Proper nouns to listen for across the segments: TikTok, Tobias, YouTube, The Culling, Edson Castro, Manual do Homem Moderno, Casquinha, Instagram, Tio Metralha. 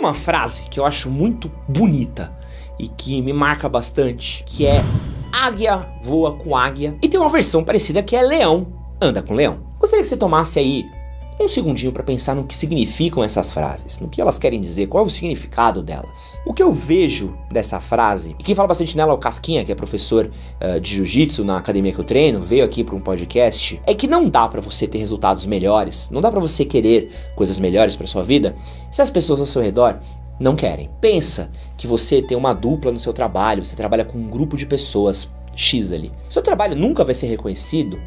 uma frase que eu acho muito bonita e que me marca bastante, que é águia voa com águia, e tem uma versão parecida que é leão anda com leão. Gostaria que você tomasse aí um segundinho para pensar no que significam essas frases, no que elas querem dizer, qual é o significado delas. O que eu vejo dessa frase, e quem fala bastante nela é o Casquinha, que é professor de jiu-jitsu na academia que eu treino, veio aqui para um podcast, é que não dá para você ter resultados melhores, não dá para você querer coisas melhores para sua vida, se as pessoas ao seu redor não querem. Pensa que você tem uma dupla no seu trabalho, você trabalha com um grupo de pessoas X ali. Seu trabalho nunca vai ser reconhecido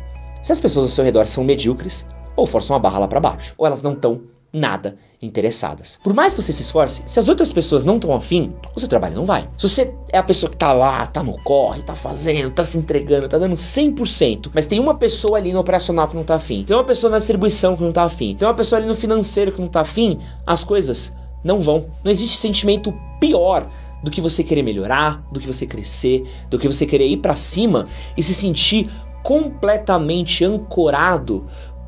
se as pessoas ao seu redor são medíocres, ou forçam a barra lá pra baixo, ou elas não estão nada interessadas. Por mais que você se esforce, se as outras pessoas não estão afim, o seu trabalho não vai. Se você é a pessoa que tá lá, tá no corre, tá fazendo, tá se entregando, tá dando 100%, mas tem uma pessoa ali no operacional que não tá afim, tem uma pessoa na distribuição que não tá afim, tem uma pessoa ali no financeiro que não tá afim, as coisas não vão. Não existe sentimento pior do que você querer melhorar, do que você crescer, do que você querer ir pra cima e se sentir completamente ancorado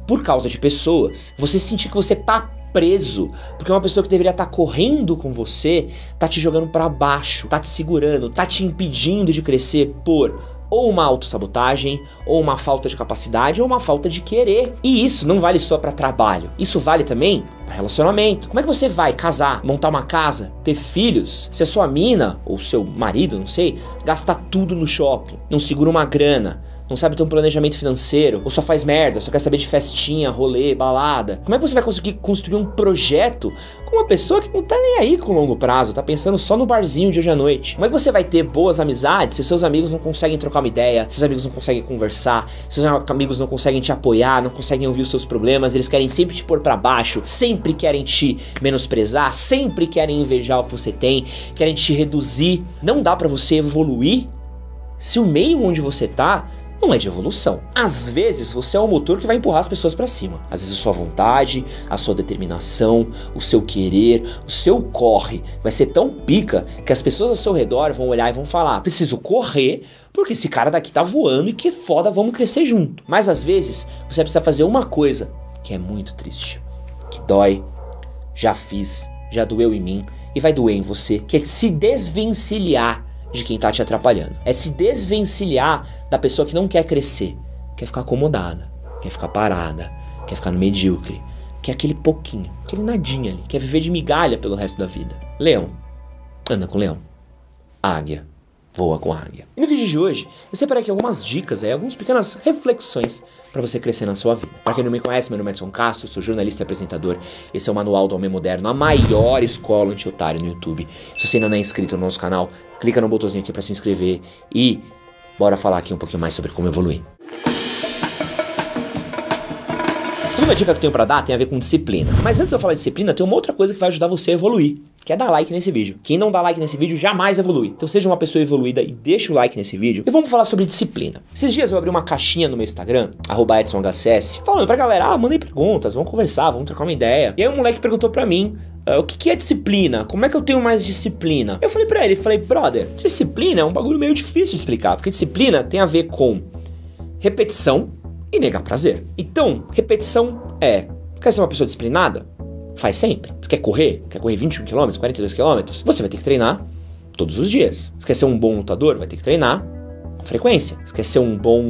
por causa de pessoas. Você sentir que você tá preso, porque uma pessoa que deveria estar correndo com você tá te jogando pra baixo, tá te segurando, tá te impedindo de crescer por ou uma autossabotagem, ou uma falta de capacidade, ou uma falta de querer. E isso não vale só pra trabalho, isso vale também pra relacionamento. Como é que você vai casar, montar uma casa, ter filhos, se a sua mina, ou seu marido, não sei, gasta tudo no shopping, não segura uma grana, não sabe ter um planejamento financeiro, ou só faz merda, só quer saber de festinha, rolê, balada? Como é que você vai conseguir construir um projeto com uma pessoa que não tá nem aí com o longo prazo, tá pensando só no barzinho de hoje à noite? Como é que você vai ter boas amizades se seus amigos não conseguem trocar uma ideia, se seus amigos não conseguem conversar, se seus amigos não conseguem te apoiar, não conseguem ouvir os seus problemas, eles querem sempre te pôr pra baixo, sempre querem te menosprezar, sempre querem invejar o que você tem, querem te reduzir? Não dá pra você evoluir se o meio onde você tá não é de evolução. Às vezes você é o motor que vai empurrar as pessoas pra cima. Às vezes a sua vontade, a sua determinação, o seu querer, o seu corre vai ser tão pica que as pessoas ao seu redor vão olhar e vão falar: preciso correr porque esse cara daqui tá voando e que foda, vamos crescer junto. Mas às vezes você precisa fazer uma coisa que é muito triste, que dói, já fiz, já doeu em mim e vai doer em você, que é se desvencilhar de quem tá te atrapalhando. É se desvencilhar da pessoa que não quer crescer, quer ficar acomodada, quer ficar parada, quer ficar no medíocre, quer aquele pouquinho, aquele nadinha ali, quer viver de migalha pelo resto da vida. Leão anda com leão, águia voa com águia. E no vídeo de hoje eu separei aqui algumas dicas, algumas pequenas reflexões para você crescer na sua vida. Para quem não me conhece, meu nome é Edson Castro, eu sou jornalista e apresentador. Esse é o Manual do Homem Moderno, a maior escola anti-otário no YouTube. Se você ainda não é inscrito no nosso canal, clica no botãozinho aqui para se inscrever e bora falar aqui um pouquinho mais sobre como evoluir. A segunda dica que eu tenho pra dar tem a ver com disciplina. Mas antes de eu falar de disciplina, tem uma outra coisa que vai ajudar você a evoluir, que é dar like nesse vídeo. Quem não dá like nesse vídeo jamais evolui. Então seja uma pessoa evoluída e deixa o like nesse vídeo. E vamos falar sobre disciplina. Esses dias eu abri uma caixinha no meu Instagram, @EdsonHCS, falando pra galera: mandei perguntas, vamos conversar, vamos trocar uma ideia. E aí um moleque perguntou pra mim: o que é disciplina? Como é que eu tenho mais disciplina? Eu falei pra ele, brother, disciplina é um bagulho meio difícil de explicar, porque disciplina tem a ver com repetição e negar prazer. Então, repetição é: quer ser uma pessoa disciplinada? Faz sempre. Você quer correr? Quer correr 21 km, 42 km? Você vai ter que treinar todos os dias. Você quer ser um bom lutador? Vai ter que treinar com frequência. Você quer ser um bom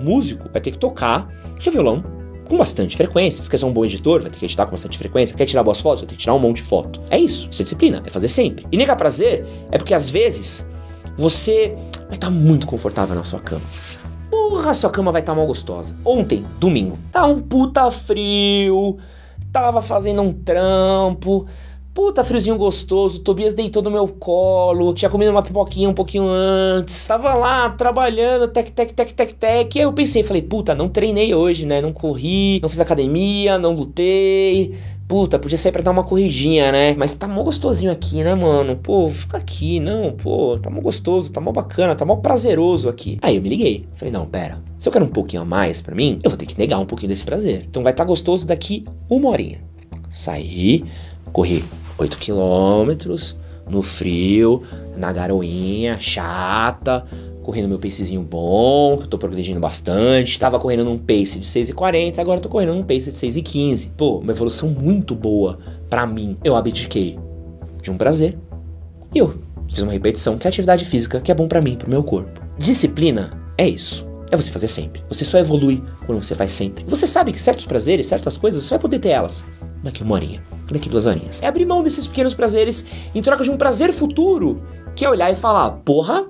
músico? Vai ter que tocar seu violão com bastante frequência. Se quer ser um bom editor, vai ter que editar com bastante frequência. Quer tirar boas fotos, vai ter que tirar um monte de foto. É isso. Isso é disciplina, é fazer sempre. E negar prazer é porque às vezes você vai estar muito confortável na sua cama. Porra, sua cama vai estar mal gostosa. Ontem, domingo, tá um puta frio, tava fazendo um trampo, puta friozinho gostoso, o Tobias deitou no meu colo, tinha comido uma pipoquinha um pouquinho antes, tava lá trabalhando, tec, e aí eu pensei, puta, não treinei hoje, né, não corri, não fiz academia, não lutei, puta, podia sair pra dar uma corridinha, né, mas tá mó gostosinho aqui, né, mano, pô, fica aqui, não, pô, tá mó gostoso, tá mó bacana, tá mó prazeroso aqui. Aí eu me liguei, falei, não, pera, se eu quero um pouquinho a mais pra mim, eu vou ter que negar um pouquinho desse prazer, então vai tá gostoso daqui uma horinha. Saí, corri 8 quilômetros, no frio, na garoinha chata, correndo meu pacezinho bom, que eu tô progredindo bastante. Tava correndo num pace de 6,40, agora tô correndo num pace de 6,15. Pô, uma evolução muito boa pra mim. Eu abdiquei de um prazer. E eu fiz uma repetição, que é atividade física, que é bom pra mim, pro meu corpo. Disciplina é isso. É você fazer sempre. Você só evolui quando você faz sempre. Você sabe que certos prazeres, certas coisas, você vai poder ter elas daqui uma horinha, daqui 2 horinhas. É abrir mão desses pequenos prazeres em troca de um prazer futuro, que é olhar e falar, porra,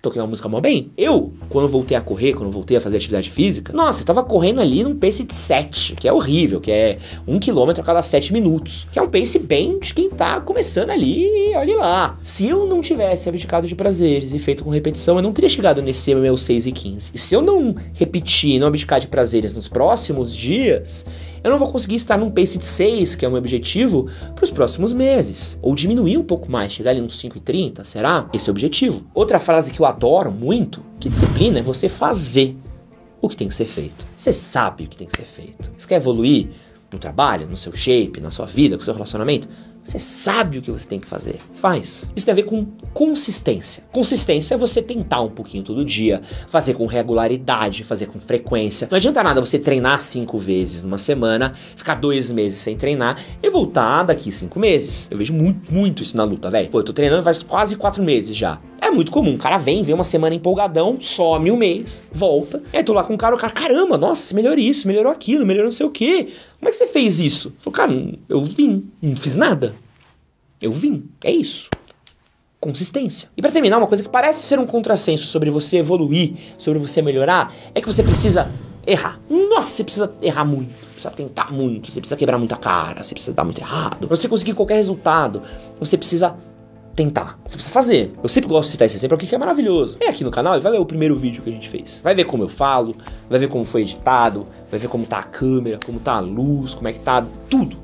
toquei uma música mó bem. Eu, quando voltei a correr, quando voltei a fazer atividade física, nossa, eu tava correndo ali num pace de 7, que é horrível, que é 1 quilômetro a cada 7 minutos, que é um pace bem de quem tá começando ali, olha lá. Se eu não tivesse abdicado de prazeres e feito com repetição, eu não teria chegado nesse meu 6 e 15. E se eu não repetir, não abdicar de prazeres nos próximos dias, eu não vou conseguir estar num pace de 6, que é o meu objetivo, pros próximos meses. Ou diminuir um pouco mais, chegar ali nos 5,30, será? Esse é o objetivo. Outra frase que eu adoro muito, que disciplina, é você fazer o que tem que ser feito. Você sabe o que tem que ser feito. Você quer evoluir no trabalho, no seu shape, na sua vida, com o seu relacionamento? Você sabe o que você tem que fazer. Faz. Isso tem a ver com consistência. Consistência é você tentar um pouquinho todo dia, fazer com regularidade, fazer com frequência. Não adianta nada você treinar 5 vezes numa semana, ficar 2 meses sem treinar e voltar daqui 5 meses. Eu vejo muito, muito isso na luta, velho. Pô, eu tô treinando faz quase 4 meses já. É muito comum, o cara vem uma semana empolgadão, some um mês, volta. Aí tô lá com o cara, caramba, nossa, você melhorou isso, melhorou aquilo, melhorou não sei o quê. Como é que você fez isso? Falou, cara, eu vim, não fiz nada. Eu vim, é isso. Consistência. E pra terminar, uma coisa que parece ser um contrassenso sobre você evoluir, sobre você melhorar, é que você precisa errar. Nossa, você precisa errar muito, precisa tentar muito, você precisa quebrar muita cara, você precisa dar muito errado. Pra você conseguir qualquer resultado, você precisa tentar. Você precisa fazer. Eu sempre gosto de citar esse exemplo aqui, que é maravilhoso. Vem aqui no canal e vai ver o primeiro vídeo que a gente fez. Vai ver como eu falo, vai ver como foi editado, vai ver como tá a câmera, como tá a luz, como é que tá tudo.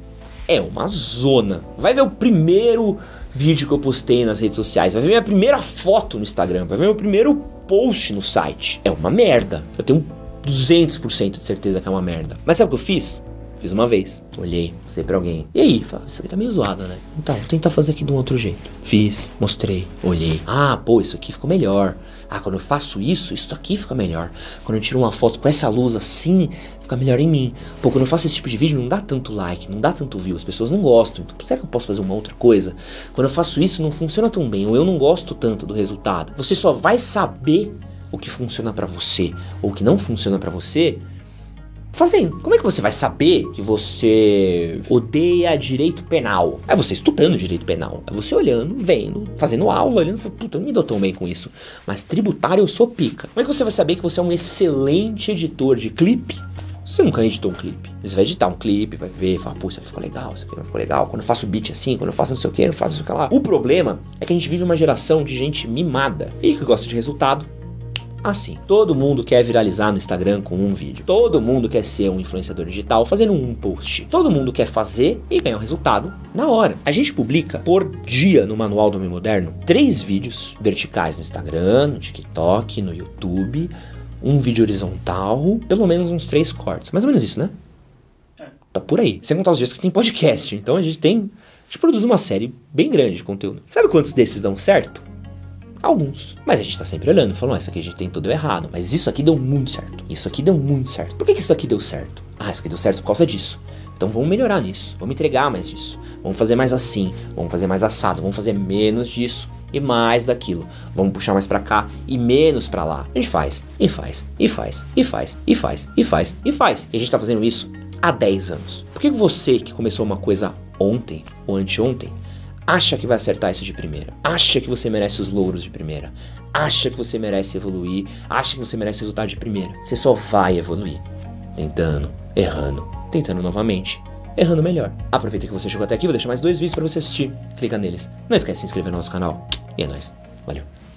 É uma zona. Vai ver o primeiro vídeo que eu postei nas redes sociais, vai ver minha primeira foto no Instagram, vai ver meu primeiro post no site. É uma merda. Eu tenho 200% de certeza que é uma merda. Mas sabe o que eu fiz? Fiz uma vez, olhei, mostrei pra alguém. E aí, fala, isso aqui tá meio zoado, né? Então, vou tentar fazer aqui de um outro jeito. Fiz, mostrei, olhei. Ah, pô, isso aqui ficou melhor. Ah, quando eu faço isso, isso aqui fica melhor. Quando eu tiro uma foto com essa luz assim, fica melhor em mim. Pô, quando eu faço esse tipo de vídeo, não dá tanto like, não dá tanto view, as pessoas não gostam. Então, será que eu posso fazer uma outra coisa? Quando eu faço isso, não funciona tão bem, ou eu não gosto tanto do resultado. Você só vai saber o que funciona pra você, ou o que não funciona pra você, fazendo. Como é que você vai saber que você odeia direito penal? É você estudando direito penal. É você olhando, vendo, fazendo aula, olhando, puta, eu não me dou tão bem com isso. Mas tributário eu sou pica. Como é que você vai saber que você é um excelente editor de clipe? Você nunca editou um clipe. Você vai editar um clipe, vai ver, fala, pô, isso aqui ficou legal, isso aqui não ficou legal. Quando eu faço beat assim, quando eu faço não sei o que, não faço isso que lá. O problema é que a gente vive uma geração de gente mimada e que gosta de resultado. Assim, todo mundo quer viralizar no Instagram com um vídeo. Todo mundo quer ser um influenciador digital fazendo um post. Todo mundo quer fazer e ganhar o resultado na hora. A gente publica por dia no Manual do Homem Moderno 3 vídeos verticais no Instagram, no TikTok, no YouTube, um vídeo horizontal, pelo menos uns 3 cortes. Mais ou menos isso, né? Tá por aí. Sem contar os dias que tem podcast. Então a gente produz uma série bem grande de conteúdo. Sabe quantos desses dão certo? Alguns. Mas a gente tá sempre olhando, falando, ah, isso aqui a gente tem tudo errado, mas isso aqui deu muito certo. Isso aqui deu muito certo. Por que isso aqui deu certo? Ah, isso aqui deu certo por causa disso. Então vamos melhorar nisso, vamos entregar mais disso. Vamos fazer mais assim, vamos fazer mais assado, vamos fazer menos disso e mais daquilo. Vamos puxar mais pra cá e menos pra lá. A gente faz, e faz, e faz, e faz, e faz, e faz, e faz. E a gente tá fazendo isso há 10 anos. Por que você que começou uma coisa ontem ou anteontem, acha que vai acertar isso de primeira? Acha que você merece os louros de primeira? Acha que você merece evoluir? Acha que você merece resultado de primeira? Você só vai evoluir tentando, errando, tentando novamente, errando melhor. Aproveita que você chegou até aqui, vou deixar mais 2 vídeos pra você assistir. Clica neles. Não esquece de se inscrever no nosso canal. E é nóis. Valeu.